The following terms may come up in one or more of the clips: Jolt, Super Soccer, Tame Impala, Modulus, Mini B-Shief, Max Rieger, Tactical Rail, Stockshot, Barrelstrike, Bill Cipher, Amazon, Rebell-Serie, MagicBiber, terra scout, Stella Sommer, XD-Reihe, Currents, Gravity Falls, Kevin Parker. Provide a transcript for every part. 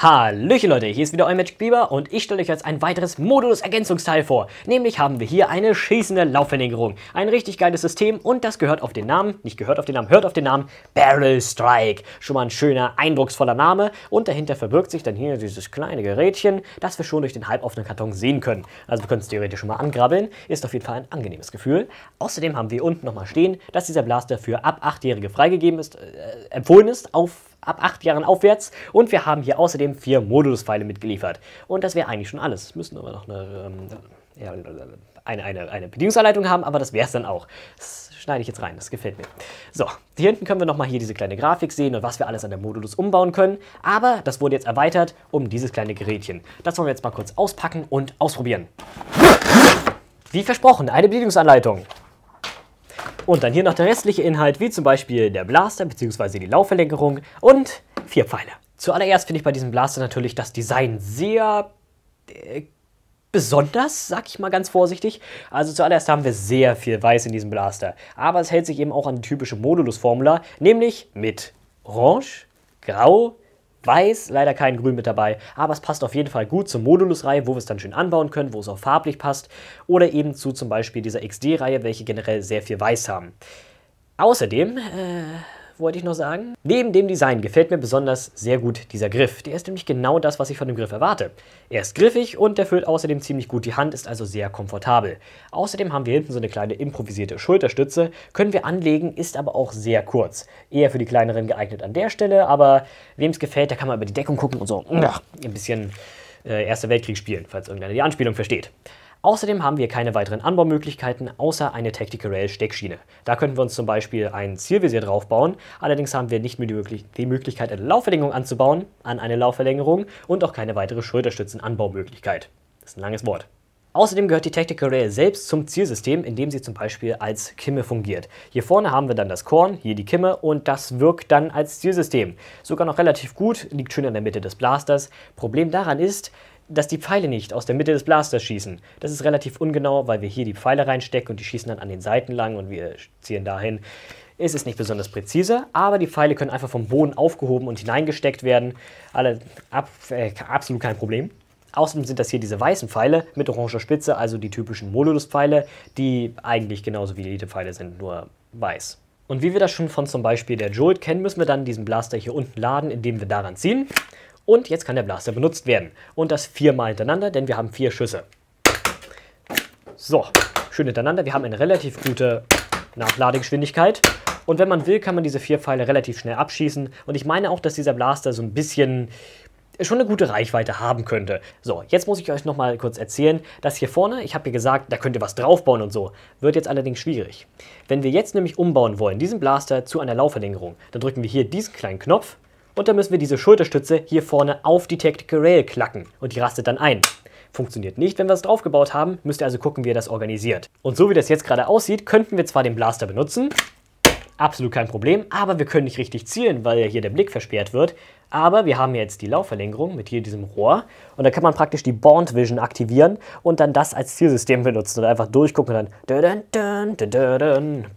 Hallöchen Leute, hier ist wieder euer MagicBiber und ich stelle euch jetzt ein weiteres Modulus-Ergänzungsteil vor. Nämlich haben wir hier eine schießende Laufverlängerung. Ein richtig geiles System und das gehört auf den Namen, nicht gehört auf den Namen, hört auf den Namen Barrelstrike. Schon mal ein schöner, eindrucksvoller Name und dahinter verbirgt sich dann hier dieses kleine Gerätchen, das wir schon durch den halboffenen Karton sehen können. Also wir können es theoretisch schon mal angrabbeln, ist auf jeden Fall ein angenehmes Gefühl. Außerdem haben wir unten nochmal stehen, dass dieser Blaster für ab 8-Jährige freigegeben ist, empfohlen ist, ab 8 Jahren aufwärts, und wir haben hier außerdem 4 Moduluspfeile mitgeliefert. Und das wäre eigentlich schon alles. Wir müssen aber noch eine Bedienungsanleitung haben, aber das wäre es dann auch. Das schneide ich jetzt rein, das gefällt mir. So, hier hinten können wir nochmal hier diese kleine Grafik sehen und was wir alles an der Modulus umbauen können, aber das wurde jetzt erweitert um dieses kleine Gerätchen. Das wollen wir jetzt mal kurz auspacken und ausprobieren. Wie versprochen, eine Bedienungsanleitung. Und dann hier noch der restliche Inhalt, wie zum Beispiel der Blaster bzw. die Laufverlängerung und 4 Pfeile. Zuallererst finde ich bei diesem Blaster natürlich das Design sehr besonders, sag ich mal ganz vorsichtig. Also zuallererst haben wir sehr viel Weiß in diesem Blaster. Aber es hält sich eben auch an die typische Modulus-Formula, nämlich mit Orange, Grau, Weiß, leider kein Grün mit dabei, aber es passt auf jeden Fall gut zur Modulus-Reihe, wo wir es dann schön anbauen können, wo es auch farblich passt, oder eben zu zum Beispiel dieser XD-Reihe, welche generell sehr viel Weiß haben. Außerdem, wollte ich noch sagen, neben dem Design gefällt mir besonders sehr gut dieser Griff. Der ist nämlich genau das, was ich von dem Griff erwarte. Er ist griffig und der füllt außerdem ziemlich gut die Hand, ist also sehr komfortabel. Außerdem haben wir hinten so eine kleine improvisierte Schulterstütze, können wir anlegen, ist aber auch sehr kurz. Eher für die Kleineren geeignet an der Stelle, aber wem es gefällt, da kann man über die Deckung gucken und so ein bisschen Erster Weltkrieg spielen, falls irgendeiner die Anspielung versteht. Außerdem haben wir keine weiteren Anbaumöglichkeiten, außer eine Tactical Rail Steckschiene. Da könnten wir uns zum Beispiel ein Zielvisier draufbauen, allerdings haben wir nicht mehr die Möglichkeit, eine Laufverlängerung anzubauen, an eine Laufverlängerung, und auch keine weitere Schulterstützen-Anbaumöglichkeit. Das ist ein langes Wort. Außerdem gehört die Tactical Rail selbst zum Zielsystem, indem sie zum Beispiel als Kimme fungiert. Hier vorne haben wir dann das Korn, hier die Kimme, und das wirkt dann als Zielsystem. Sogar noch relativ gut, liegt schön in der Mitte des Blasters. Problem daran ist, dass die Pfeile nicht aus der Mitte des Blasters schießen. Das ist relativ ungenau, weil wir hier die Pfeile reinstecken und die schießen dann an den Seiten lang und wir ziehen dahin. Es ist nicht besonders präzise, aber die Pfeile können einfach vom Boden aufgehoben und hineingesteckt werden. Absolut kein Problem. Außerdem sind das hier diese weißen Pfeile mit oranger Spitze, also die typischen Modulus-Pfeile, die eigentlich genauso wie Elite-Pfeile sind, nur weiß. Und wie wir das schon von zum Beispiel der Jolt kennen, müssen wir dann diesen Blaster hier unten laden, indem wir daran ziehen. Und jetzt kann der Blaster benutzt werden. Und das 4-mal hintereinander, denn wir haben 4 Schüsse. So, schön hintereinander. Wir haben eine relativ gute Nachladegeschwindigkeit. Und wenn man will, kann man diese 4 Pfeile relativ schnell abschießen. Und ich meine auch, dass dieser Blaster so ein bisschen schon eine gute Reichweite haben könnte. So, jetzt muss ich euch nochmal kurz erzählen, dass hier vorne, ich habe hier gesagt, da könnt ihr was draufbauen und so, wird jetzt allerdings schwierig. Wenn wir jetzt nämlich umbauen wollen, diesen Blaster zu einer Laufverlängerung, dann drücken wir hier diesen kleinen Knopf und dann müssen wir diese Schulterstütze hier vorne auf die Tactical Rail klacken und die rastet dann ein. Funktioniert nicht, wenn wir es draufgebaut haben, müsst ihr also gucken, wie ihr das organisiert. Und so wie das jetzt gerade aussieht, könnten wir zwar den Blaster benutzen, absolut kein Problem, aber wir können nicht richtig zielen, weil ja hier der Blick versperrt wird. Aber wir haben jetzt die Laufverlängerung mit hier diesem Rohr und da kann man praktisch die Bond Vision aktivieren und dann das als Zielsystem benutzen und einfach durchgucken und dann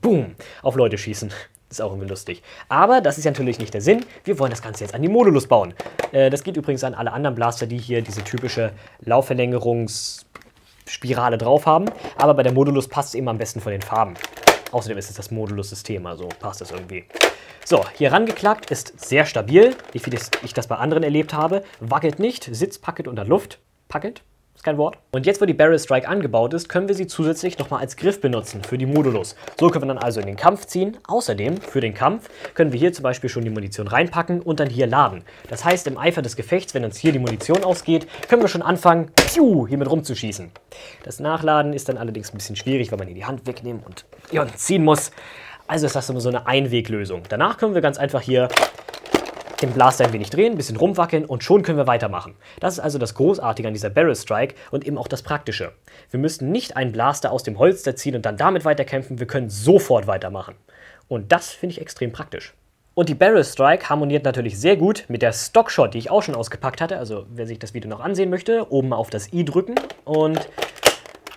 boom, auf Leute schießen. Ist auch irgendwie lustig. Aber das ist ja natürlich nicht der Sinn. Wir wollen das Ganze jetzt an die Modulus bauen. Das geht übrigens an alle anderen Blaster, die hier diese typische Laufverlängerungsspirale drauf haben. Aber bei der Modulus passt es eben am besten von den Farben. Außerdem ist es das Modulus-System, also passt das irgendwie. So, hier rangeklackt, ist sehr stabil, wie viel ich das bei anderen erlebt habe. Wackelt nicht, sitzt, packet unter Luft. Packet? Ist kein Wort. Und jetzt, wo die Barrelstrike angebaut ist, können wir sie zusätzlich nochmal als Griff benutzen für die Modulus. So können wir dann also in den Kampf ziehen. Außerdem, für den Kampf, können wir hier zum Beispiel schon die Munition reinpacken und dann hier laden. Das heißt, im Eifer des Gefechts, wenn uns hier die Munition ausgeht, können wir schon anfangen, hiermit rumzuschießen. Das Nachladen ist dann allerdings ein bisschen schwierig, weil man hier die Hand wegnehmen und ziehen muss. Also ist das immer so eine Einweglösung. Danach können wir ganz einfach hier den Blaster ein wenig drehen, ein bisschen rumwackeln und schon können wir weitermachen. Das ist also das Großartige an dieser Barrelstrike und eben auch das Praktische. Wir müssen nicht einen Blaster aus dem Holster ziehen und dann damit weiterkämpfen, wir können sofort weitermachen. Und das finde ich extrem praktisch. Und die Barrelstrike harmoniert natürlich sehr gut mit der Stockshot, die ich auch schon ausgepackt hatte. Also wer sich das Video noch ansehen möchte, oben auf das i drücken und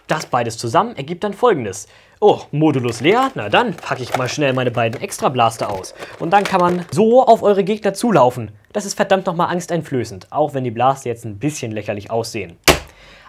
Das beides zusammen ergibt dann Folgendes. Oh, Modulus leer, na dann packe ich mal schnell meine beiden Extra-Blaster aus. Und dann kann man so auf eure Gegner zulaufen. Das ist verdammt nochmal angsteinflößend, auch wenn die Blaster jetzt ein bisschen lächerlich aussehen.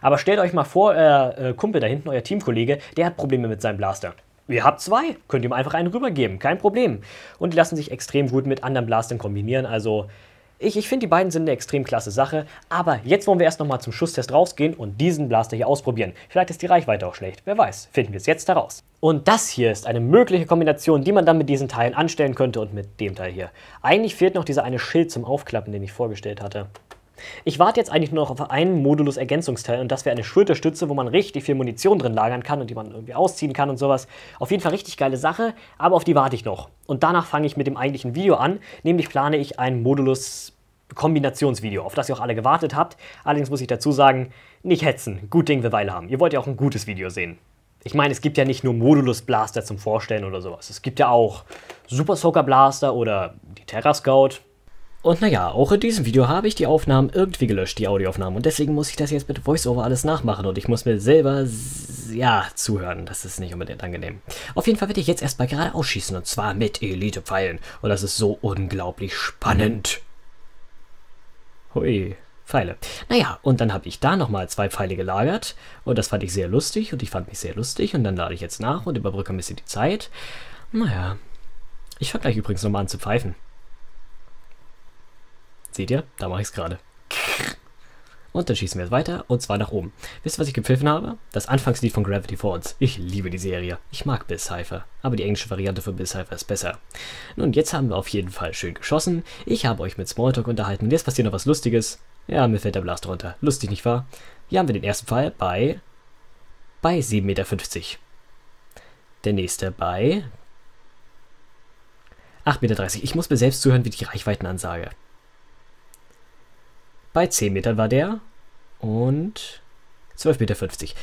Aber stellt euch mal vor, euer Kumpel da hinten, euer Teamkollege, der hat Probleme mit seinem Blaster. Ihr habt zwei, könnt ihm einfach einen rübergeben, kein Problem. Und die lassen sich extrem gut mit anderen Blastern kombinieren, also ich finde, die beiden sind eine extrem klasse Sache. Aber jetzt wollen wir erst nochmal zum Schusstest rausgehen und diesen Blaster hier ausprobieren. Vielleicht ist die Reichweite auch schlecht, wer weiß, finden wir es jetzt heraus. Und das hier ist eine mögliche Kombination, die man dann mit diesen Teilen anstellen könnte und mit dem Teil hier. Eigentlich fehlt noch dieser eine Schild zum Aufklappen, den ich vorgestellt hatte. Ich warte jetzt eigentlich nur noch auf einen Modulus-Ergänzungsteil und das wäre eine Schulterstütze, wo man richtig viel Munition drin lagern kann und die man irgendwie ausziehen kann und sowas. Auf jeden Fall richtig geile Sache, aber auf die warte ich noch. Und danach fange ich mit dem eigentlichen Video an, nämlich plane ich ein Modulus-Kombinationsvideo, auf das ihr auch alle gewartet habt. Allerdings muss ich dazu sagen, nicht hetzen, gut Ding will Weile haben. Ihr wollt ja auch ein gutes Video sehen. Ich meine, es gibt ja nicht nur Modulus-Blaster zum Vorstellen oder sowas. Es gibt ja auch Super Soccer Blaster oder die Terra Scout. Und naja, auch in diesem Video habe ich die Aufnahmen irgendwie gelöscht, die Audioaufnahmen. Und deswegen muss ich das jetzt mit VoiceOver alles nachmachen und ich muss mir selber, ja, zuhören. Das ist nicht unbedingt angenehm. Auf jeden Fall werde ich jetzt erstmal gerade ausschießen und zwar mit Elite-Pfeilen. Und das ist so unglaublich spannend. Hui, Pfeile. Naja, und dann habe ich da nochmal zwei Pfeile gelagert. Und das fand ich sehr lustig und ich fand mich sehr lustig. Und dann lade ich jetzt nach und überbrücke ein bisschen die Zeit. Naja, ich fange gleich übrigens nochmal an zu pfeifen. Seht ihr? Da mache ich es gerade. Und dann schießen wir jetzt weiter, und zwar nach oben. Wisst ihr, was ich gepfiffen habe? Das Anfangslied von Gravity Falls. Ich liebe die Serie. Ich mag Bill Cipher, aber die englische Variante von Bill Cipher ist besser. Nun, jetzt haben wir auf jeden Fall schön geschossen. Ich habe euch mit Smalltalk unterhalten. Jetzt passiert noch was Lustiges. Ja, mir fällt der Blast runter. Lustig, nicht wahr? Hier haben wir den ersten Fall bei 7,50 Meter. Der nächste bei 8,30 Meter. Ich muss mir selbst zuhören, wie die Reichweiten ansage. Bei 10 Metern war der und 12,50 Meter.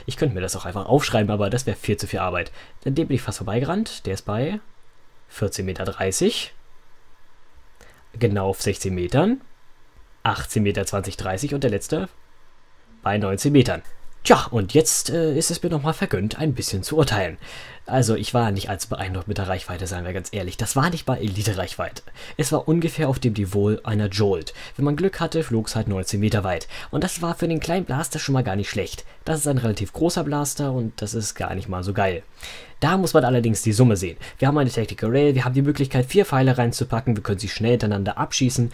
Ich könnte mir das auch einfach aufschreiben, aber das wäre viel zu viel Arbeit. An dem bin ich fast vorbeigerannt. Der ist bei 14,30 Meter. Genau auf 16 Metern. 18,20 Meter, 30 und der letzte bei 19 Metern. Tja, und jetzt ist es mir nochmal vergönnt, ein bisschen zu urteilen. Also, ich war nicht allzu beeindruckt mit der Reichweite, seien wir ganz ehrlich. Das war nicht mal Elite-Reichweite. Es war ungefähr auf dem Niveau einer Jolt. Wenn man Glück hatte, flog es halt 19 Meter weit. Und das war für den kleinen Blaster schon mal gar nicht schlecht. Das ist ein relativ großer Blaster und das ist gar nicht mal so geil. Da muss man allerdings die Summe sehen. Wir haben eine Tactical Rail, wir haben die Möglichkeit, 4 Pfeile reinzupacken, wir können sie schnell hintereinander abschießen.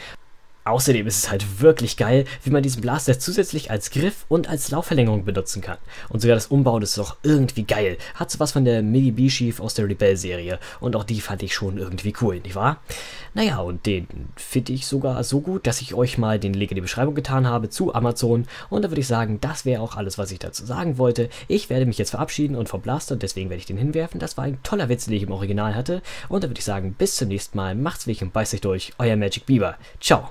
Außerdem ist es halt wirklich geil, wie man diesen Blaster zusätzlich als Griff und als Laufverlängerung benutzen kann. Und sogar das Umbauen ist doch irgendwie geil. Hat sowas von der Mini B-Shief aus der Rebell-Serie. Und auch die fand ich schon irgendwie cool, nicht wahr? Naja, und den finde ich sogar so gut, dass ich euch mal den Link in die Beschreibung getan habe zu Amazon. Und da würde ich sagen, das wäre auch alles, was ich dazu sagen wollte. Ich werde mich jetzt verabschieden und vom Blaster, und deswegen werde ich den hinwerfen. Das war ein toller Witz, den ich im Original hatte. Und da würde ich sagen, bis zum nächsten Mal. Macht's weg und beißt euch durch. Euer MagicBiber. Ciao.